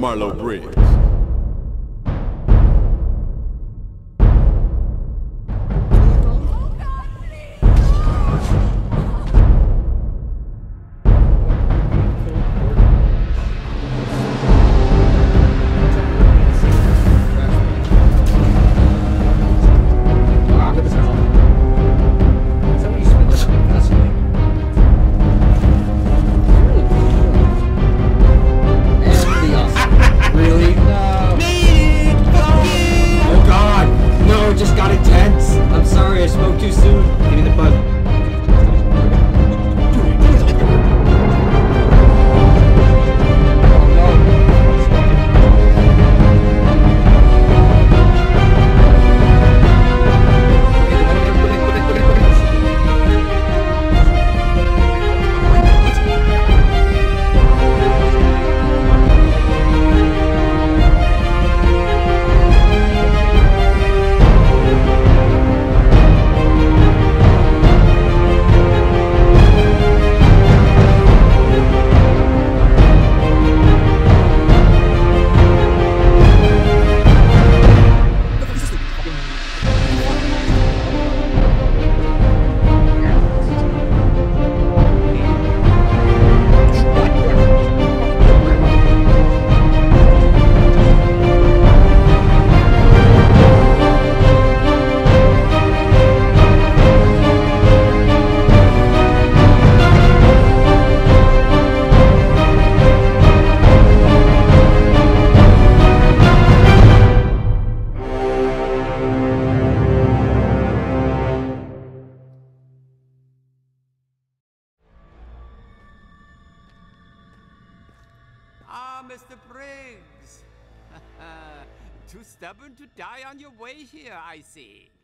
Marlow Briggs. Mr. Briggs! Too stubborn to die on your way here, I see.